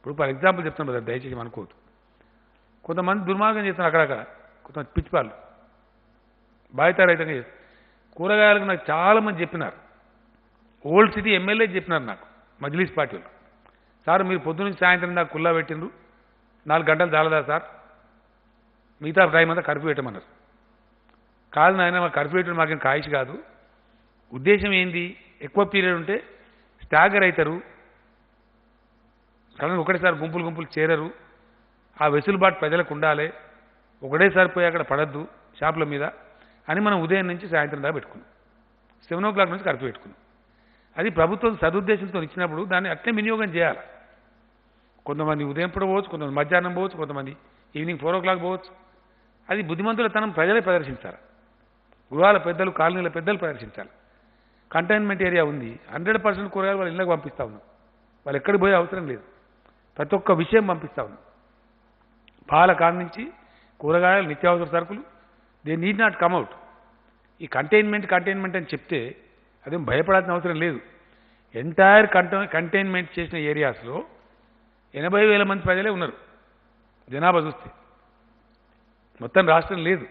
ఇప్పుడు for example చెప్తాను కదా, దయచేసి మనకోదు. కొంతమంది దుర్మార్గం చేస్తారు రకరకాల, కొంతమంది పిచ్చిపాళ్ళు బాధ్యతారహితంగా చేస్తారు. కూరగాయలకు నాకు చాలామంది చెప్పినారు, ఓల్డ్ సిటీ ఎమ్మెల్యే చెప్పినారు నాకు, మజ్లీస్ పార్టీ వాళ్ళు, సార్ మీరు పొద్దు నుంచి సాయంత్రం నాకు కుల్లా పెట్టిండ్రు, 4 గంటలు చాలదా సార్, మిగతా టైం అంతా కర్ఫ్యూ పెట్టమన్నారు. కాదు నాయన, కర్ఫ్యూ పెట్టడం మాకేం కాయిష్ కాదు, ఉద్దేశం ఏంది, ఎక్కువ పీరియడ్ ఉంటే స్టాగర్ అవుతారు, సడన్గా ఒకటేసారి గుంపులు గుంపులు చేరరు, ఆ వెసులుబాటు ప్రజలకు ఉండాలి, ఒకటేసారి పోయి అక్కడ పడద్దు షాపుల మీద అని మనం ఉదయం నుంచి సాయంత్రం దాకా పెట్టుకున్నాం. 7 o'clock నుంచి కర్ఫ్యూ పెట్టుకున్నాం. అది ప్రభుత్వం సదుద్దేశంతో ఇచ్చినప్పుడు దాన్ని అట్లే వినియోగం చేయాలి. కొంతమంది ఉదయం పూట పోవచ్చు, కొంతమంది మధ్యాహ్నం పోవచ్చు, కొంతమంది ఈవినింగ్ 4 o'clock పోవచ్చు. అది బుద్ధిమంతులతనం ప్రజలే ప్రదర్శించాలి, గృహాల పెద్దలు, కాలనీల పెద్దలు ప్రదర్శించాలి. కంటైన్మెంట్ ఏరియా ఉంది, 100% కూరగాయలు వాళ్ళ ఇళ్ళకి పంపిస్తూ ఉన్నాం, వాళ్ళు ఎక్కడికి పోయే అవసరం లేదు, ప్రతి ఒక్క విషయం పంపిస్తూ ఉన్నాం. పాల కాడ నుంచి కూరగాయలు, నిత్యావసర సరుకులు, దే నీడ్ నాట్ కమ్అవుట్. ఈ కంటైన్మెంట్ అని చెప్తే అదేం భయపడాల్సిన అవసరం లేదు. ఎంటైర్ కంటైన్మెంట్ చేసిన ఏరియాస్లో 80,000 మంది ప్రజలే ఉన్నారు జనాభా చూస్తే, మొత్తం రాష్ట్రం లేదు.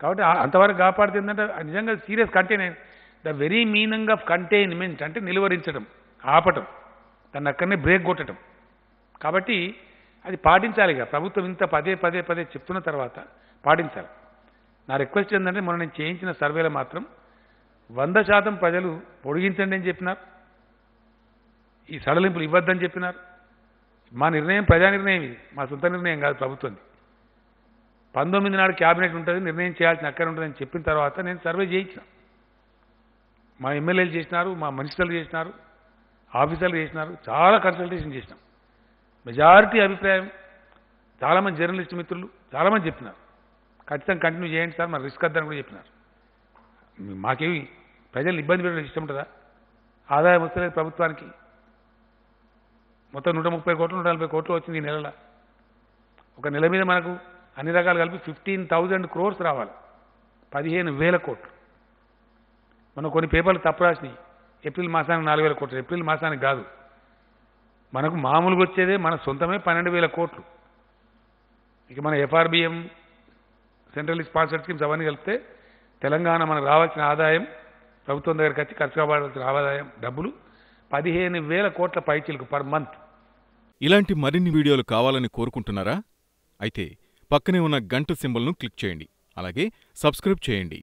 కాబట్టి అంతవరకు కాపాడితే ఏంటంటే నిజంగా serious containment, the very meaning of containment అంటే నిలువరించడం, ఆపటం, దాన్ని అక్కడనే బ్రేక్ కొట్టడం. కాబట్టి అది పాటించాలి. ఇక ప్రభుత్వం ఇంత పదే పదే పదే చెప్తున్న తర్వాత పాటించాలి. నా రిక్వెస్ట్ ఏంటంటే మొన్న నేను చేయించిన సర్వేలో మాత్రం 100% ప్రజలు పొడిగించండి అని చెప్పినారు, ఈ సడలింపులు ఇవ్వద్దని చెప్పినారు. మా నిర్ణయం ప్రజా నిర్ణయం, ఇది మా సొంత నిర్ణయం కాదు ప్రభుత్వంది. 19 నాడు క్యాబినెట్ ఉంటుంది, నిర్ణయం చేయాల్సిన అక్కడ ఉంటుందని చెప్పిన తర్వాత నేను సర్వే చేయించిన. మా ఎమ్మెల్యేలు చేసినారు, మా మినిస్టర్లు చేసినారు, ఆఫీసర్లు చేసినారు, చాలా కన్సల్టేషన్ చేసినాం. మెజారిటీ అభిప్రాయం, చాలామంది జర్నలిస్ట్ మిత్రులు చాలామంది చెప్పినారు ఖచ్చితంగా కంటిన్యూ చేయండి సార్, మరి రిస్క్ వద్దని కూడా చెప్పినారు. మాకేమి ప్రజలు ఇబ్బంది పెట్టడం ఇష్టం ఉంటుందా? ఆదాయం వస్తలేదు ప్రభుత్వానికి, మొత్తం 130 కోట్లు, 140 కోట్లు వచ్చింది ఈ నెలలో. ఒక నెల మీద మనకు అన్ని రకాలు కలిపి 15,000 crores రావాలి, 15,000 కోట్లు. మనం కొన్ని పేపర్లు తప్పు రాసినాయి, ఏప్రిల్ మాసానికి 4,000 కోట్లు, ఏప్రిల్ మాసానికి కాదు, మనకు మామూలుగా వచ్చేదే మన సొంతమే 12,000 కోట్లు. ఇక మన ఎఫ్ఆర్బిఎం, సెంట్రల్ స్పాన్సర్డ్ స్కీమ్స్ అవన్నీ కలిపితే తెలంగాణ మనకు రావాల్సిన ఆదాయం, ప్రభుత్వం దగ్గర ఖర్చు ఖర్చు కావాల్సిన ఆదాయం డబ్బులు 15,000 కోట్ల పైచీలకు పర్ మంత్. ఇలాంటి మరిన్ని వీడియోలు కావాలని కోరుకుంటున్నారా? అయితే పక్కనే ఉన్న గంట సింబల్ను క్లిక్ చేయండి, అలాగే సబ్స్క్రైబ్ చేయండి.